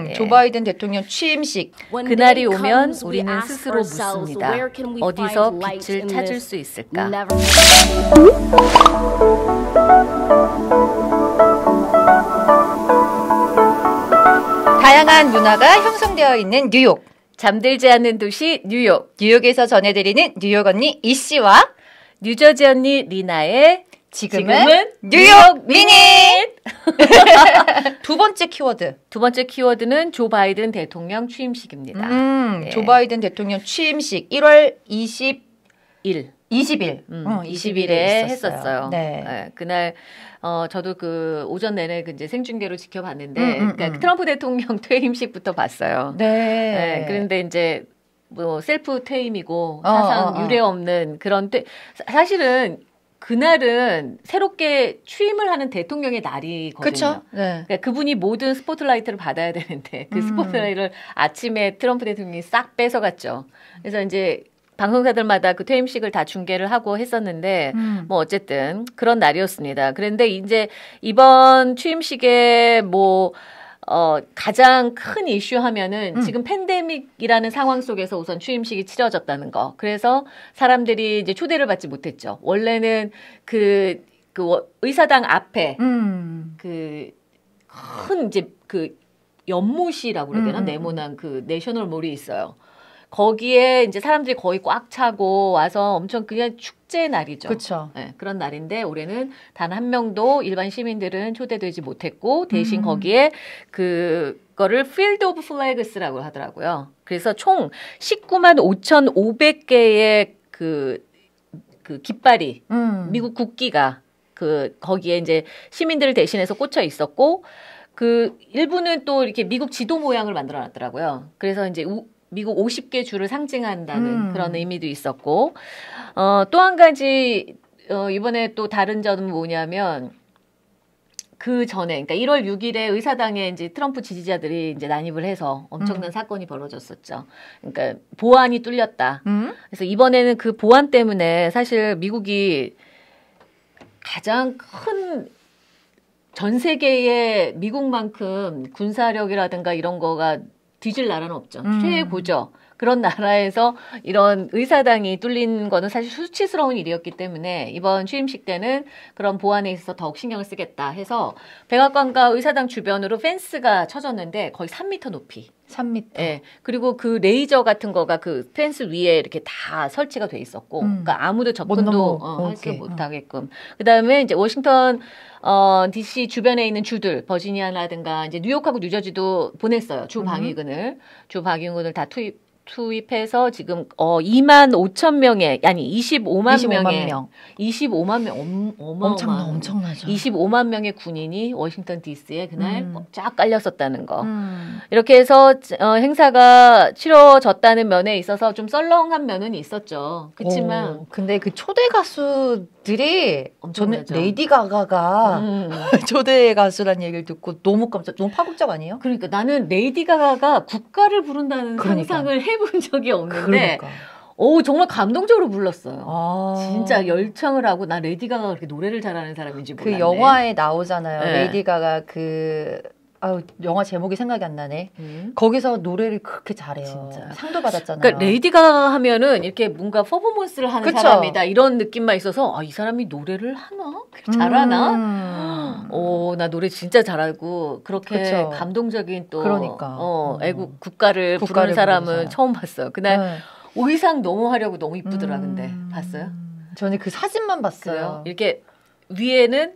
항상 조 바이든 대통령 취임식 그날이 오면 우리는 스스로 묻습니다. 어디서 빛을 찾을 수 있을까? 다양한 문화가 형성되어 있는 뉴욕. 잠들지 않는 도시 뉴욕. 뉴욕에서 전해드리는 뉴욕 언니 이씨와 뉴저지 언니 리나의 지금은 뉴욕 미닛! 두 번째 키워드. 두 번째 키워드는 조 바이든 대통령 취임식입니다. 조 바이든 대통령 취임식 1월 20일. 20일. 20일에 했었어요. 네. 네. 그날, 저도 그 오전 내내 이제 생중계로 지켜봤는데, 그러니까 트럼프 대통령 퇴임식부터 봤어요. 네. 네. 그런데 이제, 뭐, 셀프 퇴임이고, 사상 유례 없는 그런 사실은, 그날은 새롭게 취임을 하는 대통령의 날이거든요. 네. 그러니까 그분이 모든 스포트라이트를 받아야 되는데 그 스포트라이트를 아침에 트럼프 대통령이 싹 뺏어갔죠. 그래서 이제 방송사들마다 그 퇴임식을 다 중계를 하고 했었는데 뭐 어쨌든 그런 날이었습니다. 그런데 이제 이번 취임식에 뭐 가장 큰 이슈 하면은 지금 팬데믹이라는 상황 속에서 우선 취임식이 치러졌다는 거. 그래서 사람들이 이제 초대를 받지 못했죠. 원래는 그 의사당 앞에 큰 이제 그 연못이라고 그래야 되나? 네모난 그 내셔널몰이 있어요. 거기에 이제 사람들이 거의 꽉 차고 와서 엄청 그냥 축제 날이죠. 그렇죠. 네, 그런 날인데 올해는 단 한 명도 일반 시민들은 초대되지 못했고 대신 거기에 그거를 필드 오브 플래그스라고 하더라고요. 그래서 총 195,500개의 그 깃발이 미국 국기가 거기에 이제 시민들을 대신해서 꽂혀 있었고 일부는 또 이렇게 미국 지도 모양을 만들어 놨더라고요. 그래서 이제 미국 50개 주를 상징한다는 그런 의미도 있었고, 또 한 가지, 이번에 또 다른 점은 뭐냐면, 그 전에, 그러니까 1월 6일에 의사당에 이제 트럼프 지지자들이 이제 난입을 해서 엄청난 사건이 벌어졌었죠. 그러니까 보안이 뚫렸다. 그래서 이번에는 그 보안 때문에 사실 미국이 가장 큰 전 세계의 미국만큼 군사력이라든가 이런 거가 뒤질 나라는 없죠. 최고죠. 그런 나라에서 이런 의사당이 뚫린 거는 사실 수치스러운 일이었기 때문에 이번 취임식 때는 그런 보안에 있어서 더욱 신경을 쓰겠다 해서 백악관과 의사당 주변으로 펜스가 쳐졌는데 거의 3m 높이. 3m. 예. 그리고 그 레이저 같은 거가 그 펜스 위에 이렇게 다 설치가 돼 있었고, 그러니까 아무도 접근도 하지 못하게끔. 그 다음에 이제 워싱턴, DC 주변에 있는 주들, 버지니아라든가 이제 뉴욕하고 뉴저지도 보냈어요. 주 방위군을 다 투입해서 지금 25,000명의 아니 25만 명의 엄청나죠. 25만 명의 군인이 워싱턴 D.C.에 그날 쫙 깔렸었다는 거. 이렇게 해서 행사가 치러졌다는 면에 있어서 좀 썰렁한 면은 있었죠. 그렇지만 근데 그 초대 가수들이 저는 레이디 가가가 초대 가수란 얘기를 듣고 너무 파국적 아니에요? 그러니까 나는 레이디 가가가 국가를 부른다는 상상을 해본 적이 없는데 오 정말 감동적으로 불렀어요. 진짜 열창을 하고 나 레이디 가가 그렇게 노래를 잘하는 사람인지 몰랐네. 그 영화에 나오잖아요. 네. 레이디 가가 영화 제목이 생각이 안 나네. 거기서 노래를 그렇게 잘해요. 진짜. 상도 받았잖아요. 그러니까 레이디 가가 하면은 이렇게 뭔가 퍼포먼스를 하는 그쵸? 사람이다 이런 느낌만 있어서 이 사람이 노래를 하나? 잘하나? 나 노래 진짜 잘하고 그렇게 그쵸? 감동적인 또 애국 국가를 부르는 사람은 처음 봤어요. 그날 의상 너무 하려고 너무 이쁘더라 근데 봤어요? 저는 그 사진만 봤어요. 그래요? 이렇게 위에는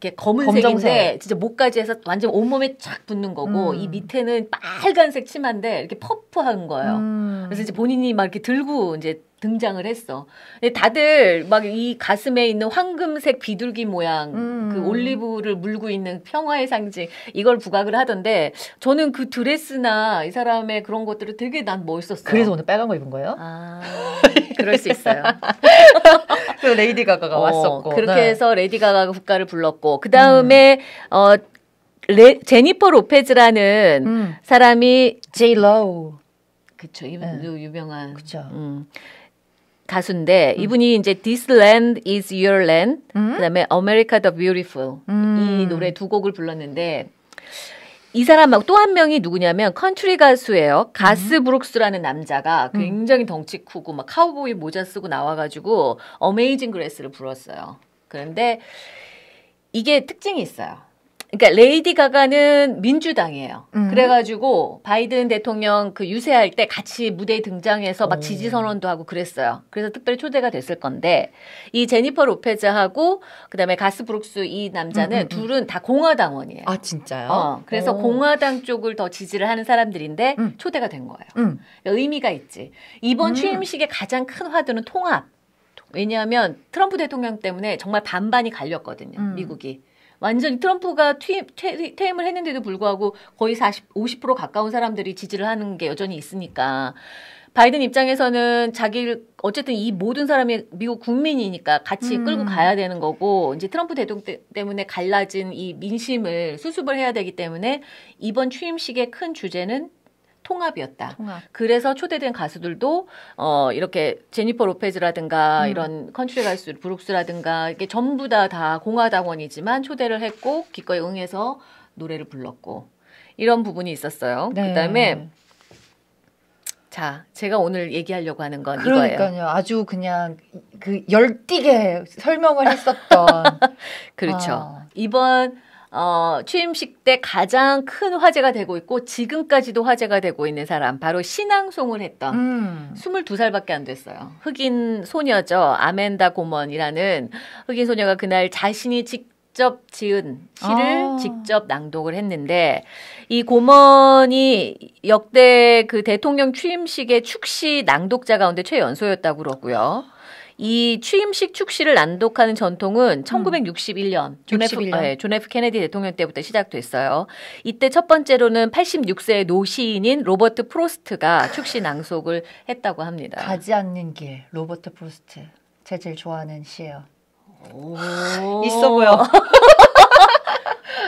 이렇게 검은색인데 검정색. 진짜 목까지 해서 완전 온몸에 착 붙는 거고 이 밑에는 빨간색 치마인데 이렇게 퍼프한 거예요. 그래서 이제 본인이 막 이렇게 들고 이제 등장을 했어. 근데 다들 막 이 가슴에 있는 황금색 비둘기 모양 그 올리브를 물고 있는 평화의 상징 이걸 부각을 하던데 저는 그 드레스나 이 사람의 그런 것들을 되게 난 멋있었어요. 그래서 오늘 빨간 거 입은 거예요? 그럴 수 있어요. 그래서 레이디 가가가 왔었고 그렇게 해서 레이디 가가가 국가를 불렀고 그 다음에 제니퍼 로페즈라는 사람이 J.Lo 그쵸 이분도 유명한 그쵸. 가수인데 이분이 이제 This Land Is Your Land 그다음에 America the Beautiful 이 노래 두 곡을 불렀는데 이 사람하고 또 한 명이 누구냐면 컨트리 가수예요. 가스 브룩스라는 남자가 굉장히 덩치 크고 막 카우보이 모자 쓰고 나와가지고 어메이징 그레이스를 불렀어요. 그런데 이게 특징이 있어요. 그러니까 레이디 가가는 민주당이에요. 그래가지고 바이든 대통령 그 유세할 때 같이 무대에 등장해서 막 지지 선언도 하고 그랬어요. 그래서 특별히 초대가 됐을 건데 이 제니퍼 로페즈하고 그다음에 가스 브룩스 이 남자는 둘은 다 공화당원이에요. 아 진짜요? 그래서 공화당 쪽을 더 지지를 하는 사람들인데 초대가 된 거예요. 그러니까 의미가 있지. 이번 취임식의 가장 큰 화두는 통합. 왜냐하면 트럼프 대통령 때문에 정말 반반이 갈렸거든요. 미국이. 완전히 트럼프가 퇴임을 했는데도 불구하고 거의 50% 가까운 사람들이 지지를 하는 게 여전히 있으니까 바이든 입장에서는 자기를 어쨌든 이 모든 사람이 미국 국민이니까 같이 끌고 가야 되는 거고 이제 트럼프 대통령 때문에 갈라진 이 민심을 수습을 해야 되기 때문에 이번 취임식의 큰 주제는 통합이었다. 통합. 그래서 초대된 가수들도 이렇게 제니퍼 로페즈라든가 이런 컨트리 가수 브룩스라든가 이게 전부 다 공화당원이지만 초대를 했고 기꺼이 응해서 노래를 불렀고 이런 부분이 있었어요. 네. 그다음에 자, 제가 오늘 얘기하려고 하는 건 그러니까요. 이거예요. 아주 그냥 그 열띠게 설명을 했었던 그렇죠. 이번 취임식 때 가장 큰 화제가 되고 있고 지금까지도 화제가 되고 있는 사람 바로 신앙송을 했던 22살밖에 안 됐어요. 흑인 소녀죠. 아멘다 고먼이라는 흑인 소녀가 그날 자신이 직접 지은 시를 직접 낭독을 했는데 이 고먼이 역대 그 대통령 취임식의 축시 낭독자 가운데 최연소였다고 그러고요. 이 취임식 축시를 낭독하는 전통은 1961년 존 F. 케네디 대통령 때부터 시작됐어요. 이때 첫 번째로는 86세의 노시인인 로버트 프로스트가 축시 낭독을 했다고 합니다. 가지 않는 길, 로버트 프로스트. 제 제일 좋아하는 시예요. 오. 있어 보여.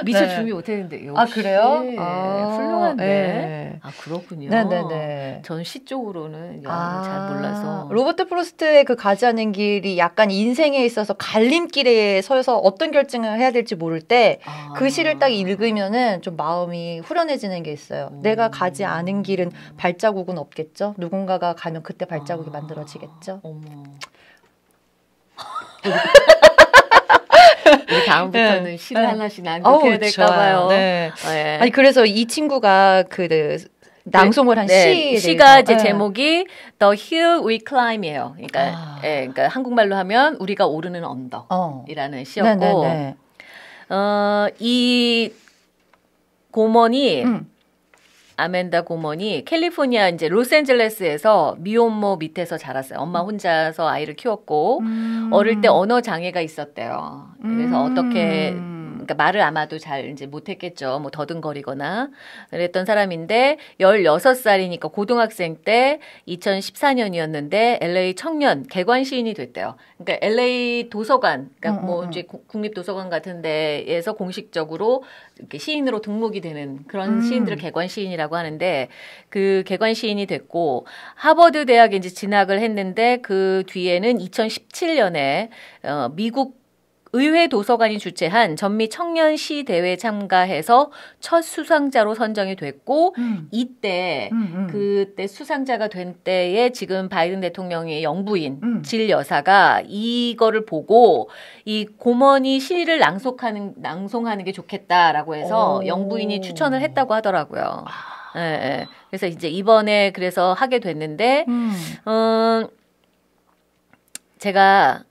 미처 준비 못했는데 역시. 아 그래요? 아, 훌륭한데. 네. 아 그렇군요. 네네네. 전 시 쪽으로는 잘 몰라서. 로버트 프로스트의 그 가지 않는 길이 약간 인생에 있어서 갈림길에 서서 어떤 결정을 해야 될지 모를 때 그 시를 딱 읽으면은 좀 마음이 후련해지는 게 있어요. 내가 가지 않은 길은 발자국은 없겠죠. 누군가가 가면 그때 발자국이 만들어지겠죠. 어머. 다음부터는 네. 시를 하나씩 낭독해야 될까봐요. 네. 네. 아니 그래서 이 친구가 그 낭송을 한 시가 이제 제목이 The Hill We Climb이에요. 그러니까, 그러니까 한국말로 하면 우리가 오르는 언덕이라는 시였고 네. 이 고먼이 아멘다 고먼이 캘리포니아 이제 로스앤젤레스에서 미혼모 밑에서 자랐어요. 엄마 혼자서 아이를 키웠고 어릴 때 언어 장애가 있었대요. 그래서 어떻게 그러니까 말을 아마도 잘 이제 못했겠죠. 뭐 더듬거리거나 그랬던 사람인데 16살이니까 고등학생 때 2014년이었는데 LA 청년 개관 시인이 됐대요. 그러니까 LA 도서관, 그러니까 뭐 이제 국립 도서관 같은데에서 공식적으로 이렇게 시인으로 등록이 되는 그런 시인들을 개관 시인이라고 하는데 그 개관 시인이 됐고 하버드 대학에 이제 진학을 했는데 그 뒤에는 2017년에 미국 의회 도서관이 주최한 전미 청년 시 대회에 참가해서 첫 수상자로 선정이 됐고 이때 그때 수상자가 된 때에 지금 바이든 대통령의 영부인 질 여사가 이거를 보고 이 고먼이 시를 낭송하는 게 좋겠다라고 해서 영부인이 추천을 했다고 하더라고요. 예. 그래서 이제 이번에 그래서 하게 됐는데 제가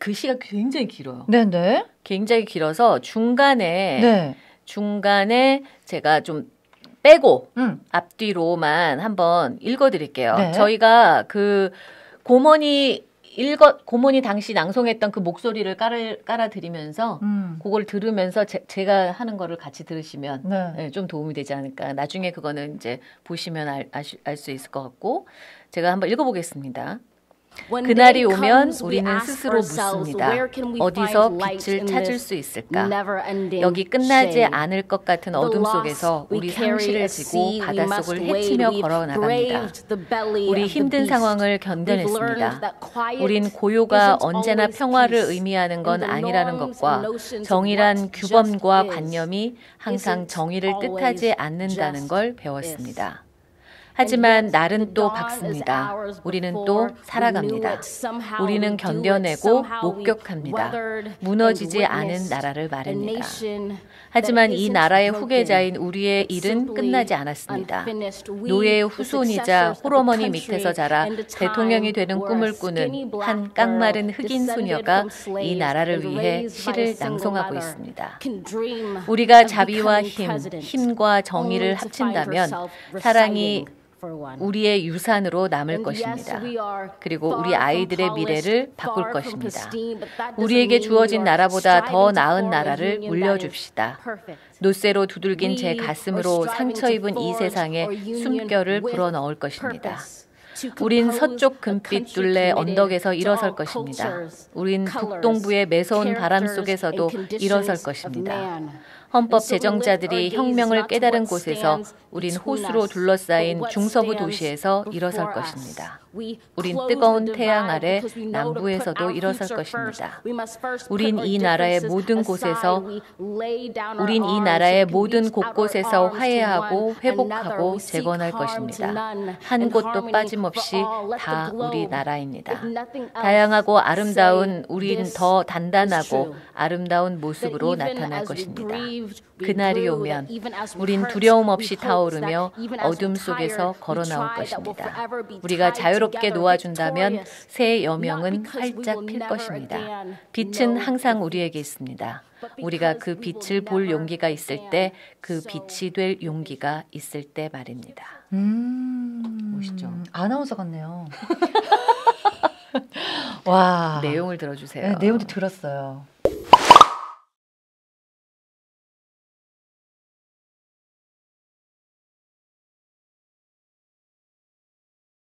글씨가 굉장히 길어요. 네네. 굉장히 길어서 중간에 제가 좀 빼고 앞뒤로만 한번 읽어드릴게요. 네. 저희가 그 고모니 당시 낭송했던 그 목소리를 깔아드리면서 그걸 들으면서 제가 하는 거를 같이 들으시면 네, 좀 도움이 되지 않을까. 나중에 그거는 이제 보시면 알 수 있을 것 같고 제가 한번 읽어보겠습니다. 그날이 오면 우리는 스스로 묻습니다. 어디서 빛을 찾을 수 있을까? 여기 끝나지 않을 것 같은 어둠 속에서 우리 상실을 지고 바닷속을 헤치며 걸어나갑니다. 우리 힘든 상황을 견뎌냈습니다. 우린 고요가 언제나 평화를 의미하는 건 아니라는 것과 정의란 규범과 관념이 항상 정의를 뜻하지 않는다는 걸 배웠습니다. 하지만 날은 또 밝습니다. 우리는 또 살아갑니다. 우리는 견뎌내고 목격합니다. 무너지지 않은 나라를 말입니다. 하지만 이 나라의 후계자인 우리의 일은 끝나지 않았습니다. 노예의 후손이자 홀어머니 밑에서 자라 대통령이 되는 꿈을 꾸는 한 깡마른 흑인 소녀가 이 나라를 위해 시를 낭송하고 있습니다. 우리가 자비와 힘과 정의를 합친다면 사랑이 우리의 유산으로 남을 것입니다. 그리고 우리 아이들의 미래를 바꿀 것입니다. 우리에게 주어진 나라보다 더 나은 나라를 물려줍시다. 노쇠로 두들긴 제 가슴으로 상처 입은 이 세상에 숨결을 불어넣을 것입니다. 우린 서쪽 금빛 둘레 언덕에서 일어설 것입니다. 우린 북동부의 매서운 바람 속에서도 일어설 것입니다. 헌법 제정자들이 혁명을 깨달은 곳에서 우린 호수로 둘러싸인 중서부 도시에서 일어설 것입니다. 우린 뜨거운 태양 아래 남부에서도 일어설 것입니다. 우린 이 나라의 모든 곳곳에서 화해하고 회복하고 재건할 것입니다. 한 곳도 빠짐없이 다 우리 나라입니다. 다양하고 아름다운 우린 더 단단하고 아름다운 모습으로 나타날 것입니다. 그날이 오면 우린 두려움 없이 타오르며 어둠 속에서 걸어나올 것입니다. 우리가 자유롭게 놓아준다면 새 여명은 활짝 필 것입니다. 빛은 항상 우리에게 있습니다. 우리가 그 빛을 볼 용기가 있을 때, 그 빛이 될 용기가 있을 때 말입니다. 멋있죠? 아나운서 같네요. 와. 내용을 들어주세요. 네, 내용도 들었어요.